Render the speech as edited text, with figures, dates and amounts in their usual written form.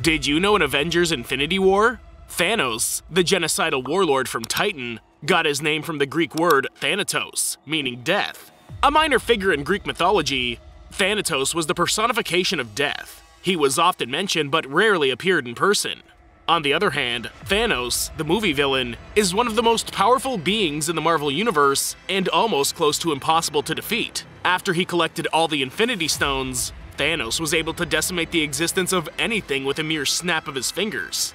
Did you know in Avengers: Infinity War, Thanos, the genocidal warlord from Titan, got his name from the Greek word Thanatos, meaning death. A minor figure in Greek mythology, Thanatos was the personification of death. He was often mentioned but rarely appeared in person. On the other hand, Thanos, the movie villain, is one of the most powerful beings in the Marvel Universe and almost close to impossible to defeat. After he collected all the Infinity Stones, Thanos was able to decimate the existence of anything with a mere snap of his fingers.